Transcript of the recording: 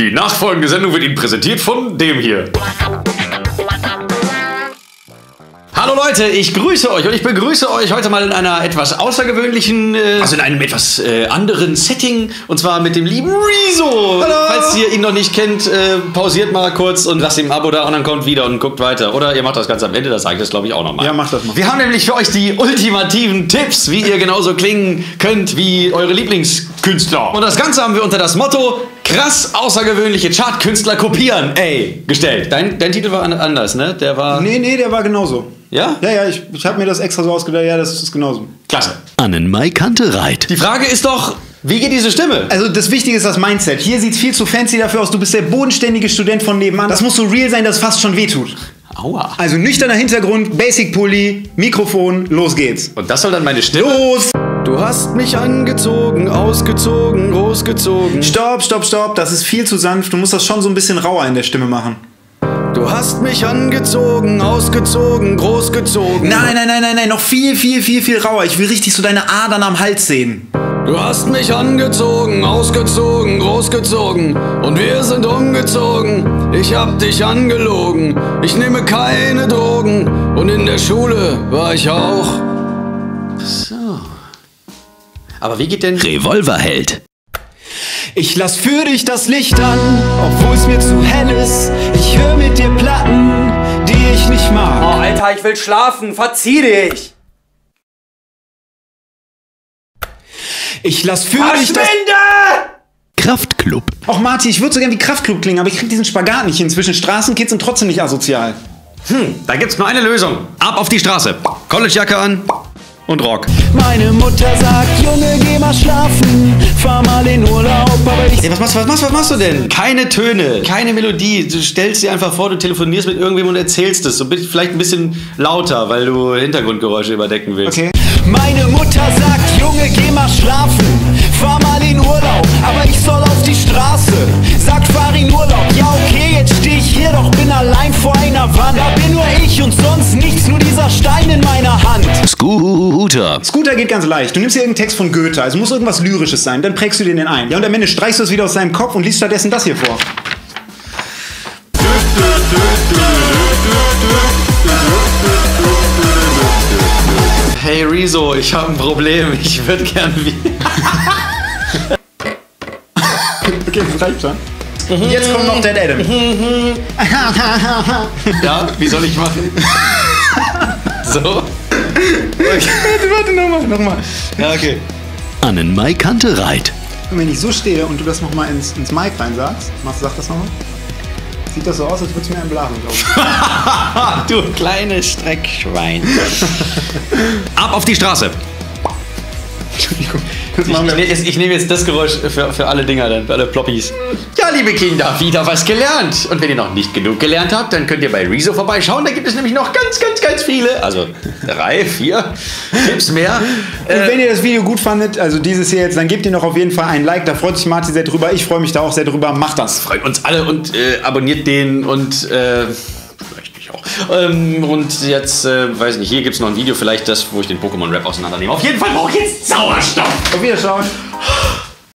Die nachfolgende Sendung wird Ihnen präsentiert von dem hier. Hallo Leute, ich grüße euch und ich begrüße euch heute mal in einer etwas außergewöhnlichen, also in einem etwas anderen Setting, und zwar mit dem lieben Rezo. Hallo. Falls ihr ihn noch nicht kennt, pausiert mal kurz und lasst ihm ein Abo da und dann kommt wieder und guckt weiter. Oder ihr macht das ganz am Ende, das sage ich das glaube ich auch nochmal. Ja, macht das mal. Wir haben nämlich für euch die ultimativen Tipps, wie ihr genauso klingen könnt wie eure Lieblingskünstler. Und das Ganze haben wir unter das Motto: krass außergewöhnliche Chartkünstler kopieren, ey, gestellt. Dein Titel war anders, ne? Der war... Nee, der war genauso. Ja? Ja, ich habe mir das extra so ausgedacht. Ja, das ist genauso. Klasse. AnnenMayKantereit. Die Frage ist doch... wie geht diese Stimme? Also das Wichtige ist das Mindset. Hier sieht es viel zu fancy dafür aus. Du bist der bodenständige Student von nebenan. Das muss so real sein, dass es fast schon wehtut. Aua. Also nüchterner Hintergrund, Basic-Pulli, Mikrofon, los geht's. Und das soll dann meine Stimme? Los! Du hast mich angezogen, ausgezogen, großgezogen. Stopp. Das ist viel zu sanft. Du musst das schon so ein bisschen rauer in der Stimme machen. Du hast mich angezogen, ausgezogen, großgezogen. Nein. Noch viel rauer. Ich will richtig so deine Adern am Hals sehen. Du hast mich angezogen, ausgezogen, großgezogen und wir sind umgezogen, ich hab dich angelogen, ich nehme keine Drogen und in der Schule war ich auch. So. Aber wie geht denn Revolverheld? Ich lass für dich das Licht an, obwohl's mir zu hell ist, ich hör mit dir Platten, die ich nicht mag. Oh Alter, ich will schlafen, verzieh dich! Ich lass für dich das... Kraftklub. Och Martin, ich würde so gern wie Kraftklub klingen, aber ich krieg diesen Spagat nicht hin. Zwischen Straßenkids und trotzdem nicht asozial. Da gibt's nur eine Lösung. Ab auf die Straße. Collegejacke an und Rock. Meine Mutter sagt, Junge, geh mal schlafen. Fahr mal in Urlaub, aber ich... Ey, was machst du denn? Keine Töne, keine Melodie. Du stellst dir einfach vor, du telefonierst mit irgendwem und erzählst es. So bin ich vielleicht ein bisschen lauter, weil du Hintergrundgeräusche überdecken willst. Okay. Meine Mutter sagt, Junge, geh mal schlafen, fahr mal in Urlaub, aber ich soll auf die Straße. Sagt Farin Urlaub, ja okay, jetzt steh ich hier, doch bin allein vor einer Wand. Da bin nur ich und sonst nichts, nur dieser Stein in meiner Hand. Scooter. Scooter geht ganz leicht. Du nimmst dir irgendeinen Text von Goethe, also muss irgendwas Lyrisches sein, dann prägst du den ein. Ja, und am Ende streichst du es wieder aus seinem Kopf und liest stattdessen das hier vor. Hey Rezo, ich habe ein Problem. Ich würde gern wie... Okay, das reicht schon. Jetzt kommt noch Dead Adam. Ja, wie soll ich machen? So? Okay. Warte, nochmal. Ja, okay. AnnenMayKantereit. Und wenn ich so stehe und du das nochmal ins Mic rein sagst, sag das nochmal. Sieht das so aus, als würde es mir einen Blasen laufen. Du kleines Streckschwein. Ab auf die Straße. Entschuldigung. Ich nehme jetzt das Geräusch für alle Dinger, dann, für alle Ploppies. Ja, liebe Kinder, wieder was gelernt. Und wenn ihr noch nicht genug gelernt habt, dann könnt ihr bei Rezo vorbeischauen. Da gibt es nämlich noch ganz viele, also 3, 4 Tipps mehr. Und wenn ihr das Video gut fandet, also dieses hier jetzt, dann gebt ihr noch auf jeden Fall ein Like. Da freut sich Martin sehr drüber. Ich freue mich da auch sehr drüber. Macht das. Freut uns alle und abonniert den und... vielleicht mich auch. Und jetzt, weiß nicht, hier gibt es noch ein Video, vielleicht das, wo ich den Pokémon-Rap auseinandernehme. Auf jeden Fall brauche ich jetzt Sauerstoff. Auf Wiedersehen.